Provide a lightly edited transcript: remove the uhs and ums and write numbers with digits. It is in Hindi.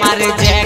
मार जय।